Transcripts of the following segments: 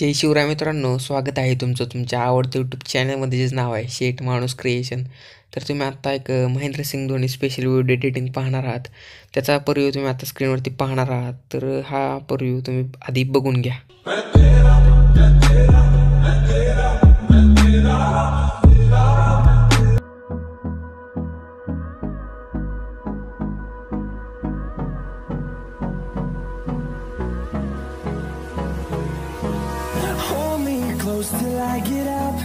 जय शिवराय मित्रांनो, स्वागत आहे तुमचं तुमच्या आवडत्या यूट्यूब चॅनलमध्ये जेच नाव आहे शेठ माणूस क्रिएशन। तर तुम्ही आता एक Mahendra Singh Dhoni special video editing पाहणार आहात, त्याचा रिव्ह्यू तुम्ही आता स्क्रीनवरती पाहणार आहात। तर हा रिव्ह्यू तुम्ही आधी बघून घ्या। Till I get up,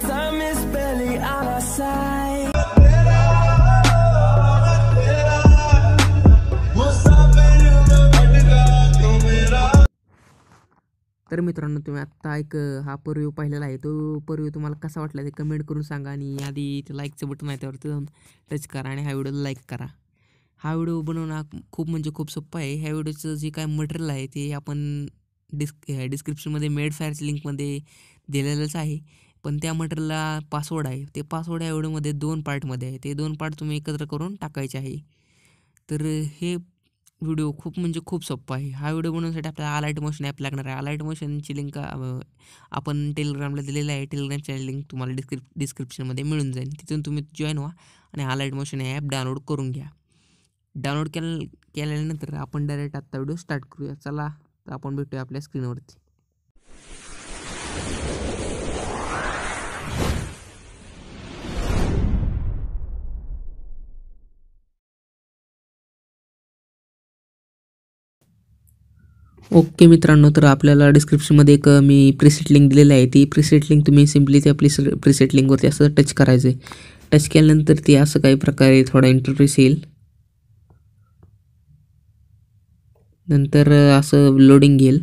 time is barely on our side. तर मित्रांनो, तुम्ही आता एक हा रिव्ह्यू पाहिलेला आहे। तो रिव्ह्यू तुम्हाला कसा वाटला ते कमेंट करून सांगा, आणि आधी इथे लाईकचं बटन आहे त्यावर जाऊन टच करा आणि हा व्हिडिओला लाईक करा। हा व्हिडिओ बनवणं खूप म्हणजे खूप सोपं आहे। ह्या व्हिडिओचं जे काय मटेरियल आहे ते आपण डिस्क्रिप्शनमध्ये मेड फायरच्या लिंकमध्ये दिलेलंच आहे, पण त्या मटेरियलला पासवर्ड आहे। ते पासवर्ड या व्हिडिओमध्ये 2 पार्टमध्ये आहे, ते 2 पार्ट तुम्ही एकत्र करून टाकायचे आहे। तर हे व्हिडिओ खूप म्हणजे खूप सोपा आहे। हा व्हिडिओ बनवण्यासाठी आपल्याला अलर्ट मोशन ॲप लागणार आहे। अलर्ट मोशनची लिंक आपण टेलिग्रामला दिलेली आहे, टेलिग्रामची लिंक तुम्हाला डिस्क्रिप्शनमध्ये मिळून जाईल। तिथून तुम्ही जॉईन व्हा आणि अलर्ट मोशन हे ॲप डाउनलोड करून घ्या। डाउनलोड केल्यानंतर आपण डायरेक्ट आत्ता व्हिडिओ स्टार्ट करूया। चला तर आपण भेटूया आपल्या स्क्रीनवरती। ओके मित्रांनो, तर आपल्याला डिस्क्रिप्शनमध्ये एक मी प्रीसेट लिंक दिलेली आहे। ती प्रीसेट लिंक तुम्ही सिम्पली त्या प्रीसेट लिंकवरती असं टच करायचं आहे। टच केल्यानंतर ती असं काही प्रकारे थोडा इंटरफेस येईल, नंतर असं लोडिंग घेईल,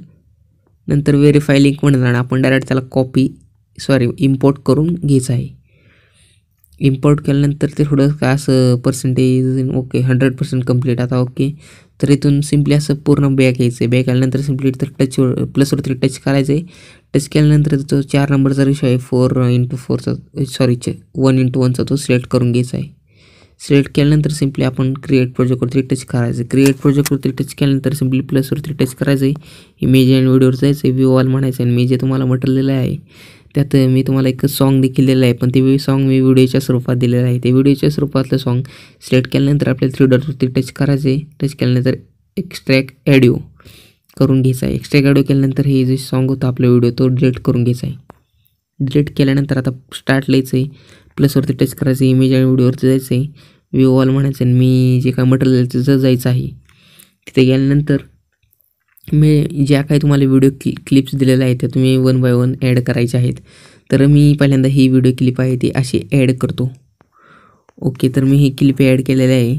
नंतर व्हेरीफाय लिंक म्हणून जाणार। आपण डायरेक्ट त्याला इम्पोर्ट करून घ्यायचं आहे। इम्पोर्ट केल्यानंतर ते थोडं काय असं पर्सेंटेज ओके 100% कंप्लीट आता ओके। तर इथून सिम्पली असं पूर्ण बॅग घ्यायचं आहे। बॅग आल्यानंतर सिम्पली तर टच प्लसवरती टच करायचं आहे। टच केल्यानंतर तो 4 नंबरचा रेशो आहे 4:4चा 1:1चा तो सिलेक्ट करून घ्यायचा आहे। सिलेक्ट केल्यानंतर सिम्पली आपण क्रिएट प्रोजेक्टवरती टच करायचं आहे। क्रिएट प्रोजेक्टवरती टच केल्यानंतर सिम्पली प्लसवरती टच करायचं आहे। इमेज अँड व्हिडिओवर जायचं आहे, व्ह्यू ऑल म्हणायचं आहे। मी जे तुम्हाला म्हटलेलं आहे त्यात मी तुम्हाला एक सॉन्ग देखील दिलेलं आहे, पण ते सॉन्ग मी व्हिडिओच्या स्वरूपात दिलेलं आहे। ते व्हिडिओच्या स्वरूपातलं सॉन्ग सिलेक्ट केल्यानंतर आपल्याला 3 डॉटवरती टच करायचं आहे। टच केल्यानंतर एक्स्ट्रॅक्ट ऑडिओ करून घ्यायचा आहे। एक्स्ट्रॅक्ट ऑडिओ केल्यानंतर हे जे सॉन्ग होतं आपला व्हिडिओ तो डिलीट करून घ्यायचा आहे। डिलीट केल्यानंतर आता स्टार्ट लिहायचं आहे, प्लसवरती टच करायचं, इमेज आणि व्हिडिओवरती जायचं आहे, व्ह्यू ऑल म्हणायचं आणि मी जे काय मटेरियल तिथं जायचं आहे। तिथे गेल्यानंतर मी ज्या काही तुम्हाला व्हिडिओ क्लिप्स दिलेल्या आहेत त्या तुम्ही 1 बाय 1 ॲड करायच्या आहेत। तर मी पहिल्यांदा ही व्हिडिओ क्लिप आहे ती अशी ॲड करतो ओके। तर मी ही क्लिप ॲड केलेली आहे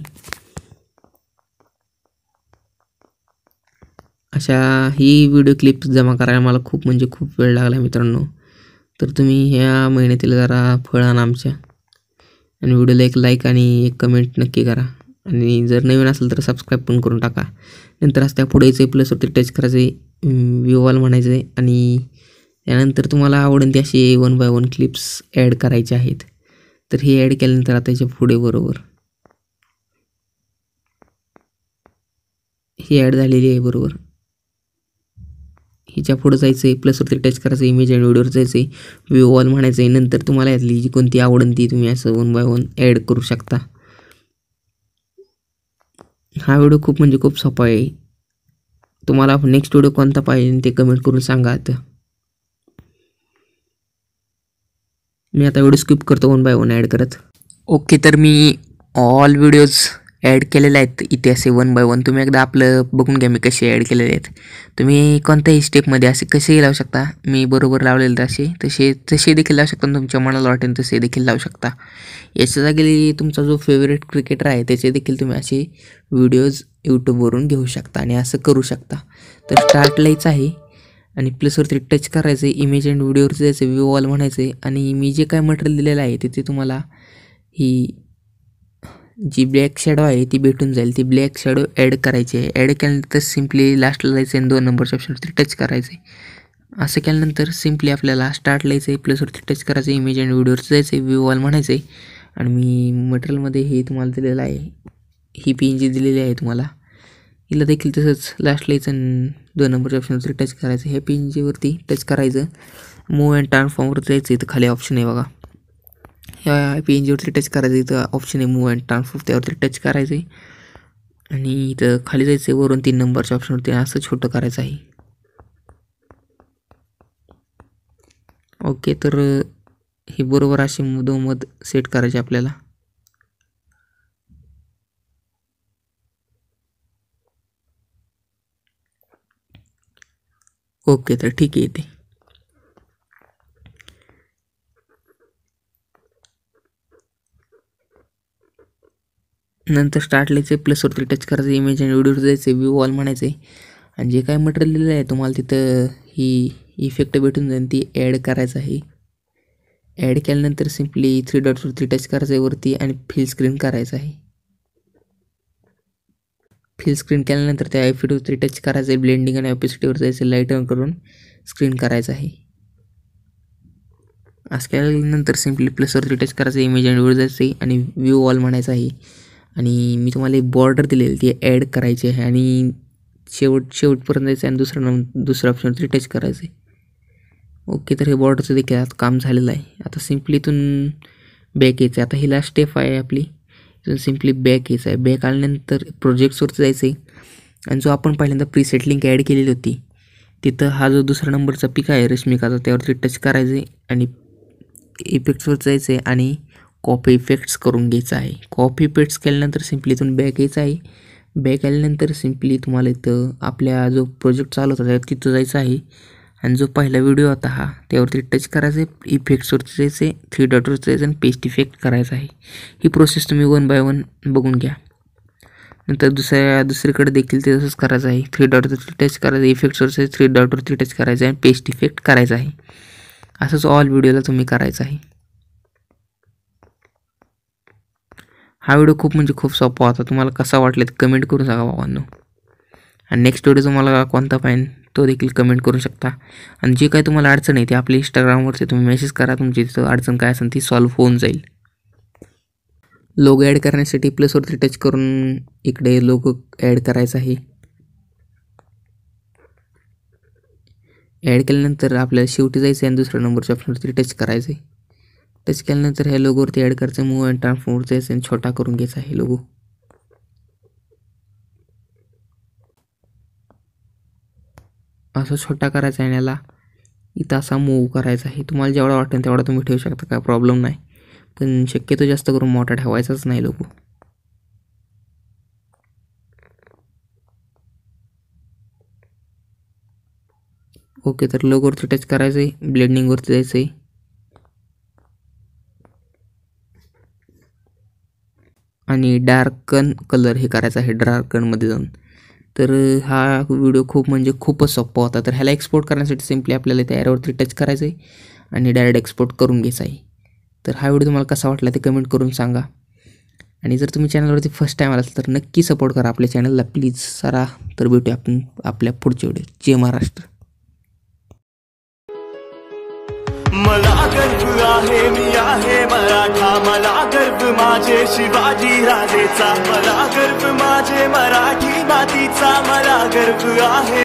अशा। ही व्हिडिओ क्लिप्स जमा करायला मला खूप म्हणजे खूप वेळ लागला मित्रांनो। तर तुम्ही ह्या महिन्यातील जरा फळ आणा आमच्या, आणि व्हिडिओला एक लाईक आणि एक कमेंट नक्की करा, आणि जर नवीन असेल तर सबस्क्राईब पण करून टाका। नंतर असं त्या पुढेचे प्लसवरती टच करायचे, व्ह्यू ऑल म्हणायचे, आणि त्यानंतर तुम्हाला आवडेल ते असे 1 बाय 1 क्लिप्स ॲड करायचे आहेत। तर हे ॲड केल्यानंतर आता याच्या पुढे बरोबर ही ॲड झालेली आहे बरोबर हिच्या पुढं जायचं आहे, प्लसवरती टच करायचं, इमेज आणि व्हिडिओवर जायचं आहे, व्ह्यू ऑल म्हणायचं आहे। नंतर तुम्हाला यातली जी कोणती आवडेल ती तुम्ही असं 1 बाय 1 ॲड करू शकता। हा व्हिडिओ खूप म्हणजे खूप सोपा आहे। तुम्हाला नेक्स्ट व्हिडिओ कोणता पाहिजे ते कमेंट करून सांगा। आता मी व्हिडिओ स्किप करतो 1 बाय 1 ॲड करत ओके। तर मी ऑल व्हिडिओज ॲड केलेले आहेत इथे असे 1 बाय 1। तुम्ही एकदा आपलं बघून घ्या मी कसे ॲड केलेले आहेत। तुम्ही कोणत्याही स्टेपमध्ये असे कसेही लावू शकता, मी बरोबर लावलेले असे तसे देखील लावू शकता, तुमच्या मनाला वाटेल तसे देखील लावू शकता। याच्या जागी तुमचा जो फेवरेट क्रिकेटर आहे त्याचे देखील तुम्ही असे व्हिडिओज यूट्यूबवरून घेऊ शकता आणि असं करू शकता। तर स्टार्ट लायचं आहे आणि प्लसवरती टच करायचं, इमेज अँड व्हिडिओवर जायचं, व्ह्यू ऑल म्हणायचे, आणि मी जे काय मटेरियल दिलेलं आहे तिथे तुम्हाला ही जी ब्लॅक शॅडो आहे ती भेटून जाईल। ती ब्लॅक शॅडो ॲड करायची आहे। ॲड केल्यानंतर सिम्पली लास्टला जायचं आणि 2 नंबरच्या ऑप्शनवरती टच करायचं आहे। असं केल्यानंतर सिम्पली आपल्याला स्टार्ट लायचं आहे, प्लसवरती टच करायचं, इमेज आणि व्हिडिओवर जायचं आहे, व्ह्यू ऑल म्हणायचं आहे, आणि मी मटेरियलमध्ये हे तुम्हाला दिलेलं आहे, ही PNG दिलेली आहे तुम्हाला, हिला देखील तसंच लास्टला इथं 2 नंबरच्या ऑप्शनवरती टच करायचं, हे PNG वरती टच करायचं, मूव अँड ट्रान्सफॉर्मवर जायचं, इथं खाली ऑप्शन आहे बघा, ह्या PNG वरती टच करायचं, इथं ऑप्शन आहे मूव अँड ट्रान्सफॉर्म, त्यावरती टच करायचं आहे आणि इथं खाली जायचं आहे वरून 3 नंबरच्या ऑप्शनवरती असं छोटं करायचं आहे. ओके, तर हे बरोबर अशी मधोमध सेट करायची आपल्याला. ओके, तर ठीक आहे इथे. नंतर स्टार्ट लिहायचे, प्लसवरती टच करायचं, इमेज आणि व्हिडिओ जायचे, व्ह्यू ऑल म्हणायचे आणि जे काय मटेरियल दिलेलं आहे तुम्हाला तिथं ही इफेक्ट भेटून जाईल ती ॲड करायचं आहे. ॲड केल्यानंतर सिम्पली 3 डॉट्सवरती टच करायचं आहे वरती आणि फिल स्क्रीन करायचं आहे. फिल स्क्रीन केल्यानंतर त्या इफेक्टवरती टच करायचं आहे, ब्लेंडिंग आणि ऑपेसिटीवर जायचं, लाईट ऑन करून स्क्रीन करायचं आहे. असं केल्यानंतर सिम्पली प्लसवरती टच करायचं, इमेज आणि व्हिडिओ जायचं आहे आणि व्ह्यू ऑल म्हणायचं आहे आणि मी तुम्हाला बॉर्डर दिलेली ती ॲड करायची आहे आणि शेवटपर्यंत जायचं आणि दुसऱ्या ऑप्शनवरती टच करायचं आहे. ओके, तर हे बॉर्डरचं देखील आता काम झालेलं आहे. आता सिम्पली इथून बॅक यायचं आहे, आता ही लास्ट स्टेप आहे आपली, इथून सिम्पली बॅक यायचं आहे. बॅक आल्यानंतर प्रोजेक्ट्सवरती जायचं आहे आणि जो आपण पहिल्यांदा प्रीसेट लिंक ॲड केलेली होती तिथं हा जो 2 नंबरचा पिक आहे रश्मिकाचा त्यावरती टच करायचं आहे आणि इफेक्ट्सवर जायचं आहे आणि कॉपी इफेक्ट्स करून घ्यायचं आहे. कॉपी इफेक्ट्स केल्यानंतर सिम्पली इथून बॅक यायचं आहे. बॅक आल्यानंतर सिम्पली तुम्हाला इथं आपल्या जो प्रोजेक्ट चालू होता त्यावर तिथं जायचं आहे आणि जो पहिला व्हिडिओ होता हा त्यावरती टच करायचं आहे, इफेक्ट्सवरती जायचं आहे, 3 डॉटवरती जायचं आणि पेस्ट इफेक्ट करायचं आहे. ही प्रोसेस तुम्ही 1 बाय 1 बघून घ्या. नंतर दुसरीकडे देखील ते तसंच करायचं आहे, 3 डॉटवरती टच करायचं, इफेक्ट्सवरती 3 डॉटवरती टच करायचं आहे आणि पेस्ट इफेक्ट करायचं आहे. असंच ऑल व्हिडिओला तुम्ही करायचं आहे. हा व्हिडिओ खूप सोपा होता, तुम्हाला कसा वाटला ते कमेंट करून सांगा बाबांनो आणि नेक्स्ट व्हिडिओ तुम्हाला कोणता पाहिजे तो देखील कमेंट करू शकता आणि जे काही तुम्हाला अडचण आहे ते आपल्या इंस्टाग्रामवरती तुम्ही मेसेज करा, तुमची अडचण काय असेल ती सॉल्व्ह होऊन जाईल. लोगो ॲड करण्यासाठी प्लसवरती टच करून इकडे लोगो ॲड करायचा आहे. ॲड केल्यानंतर आपल्याला शेवटी जायचं आणि 2 नंबरच्या ऑप्शनवरती टच करायचं आहे. टच केल्यानंतर ह्या लोगोवरती ॲड करायचं, मूव अँड ट्रान्सफॉर्मवरती जायचं आणि छोटा करून घ्यायचा आहे लोगो. असं छोटा करायचा आहे, याला इथं असा मूव करायचा आहे. तुम्हाला जेवढा वाटेल तेवढा तुम्ही ठेवू शकता, काय प्रॉब्लेम नाही, पण शक्यतो जास्त करून मोठा ठेवायचाच नाही लोगो. ओके, तर लोगोवरती टच करायचं आहे, ब्लेंडिंगवरती जायचं आहे, आणि डार्कन कलर हे करायचं आहे डार्कनमध्ये जाऊन. तर हा व्हिडिओ खूपच सोपा होता. तर ह्याला एक्सपोर्ट करण्यासाठी सिम्पली आपल्याला त्या ॲरोवरती टच करायचं आहे आणि डायरेक्ट एक्सपोर्ट करून घ्यायचं आहे. तर हा व्हिडिओ तुम्हाला कसा वाटला ते कमेंट करून सांगा आणि जर तुम्ही चॅनलवरती फर्स्ट टाईम आलात तर नक्की सपोर्ट करा आपल्या चॅनलला प्लीज सारा. तर भेटूया आपण आपल्या पुढच्या व्हिडिओ. जय महाराष्ट्र. मला गर्व आहे, मी आहे मराठा, मला गर्व माझे शिवाजी राजेचा, मला गर्व माझे मराठी मातीचा, मला गर्व आहे.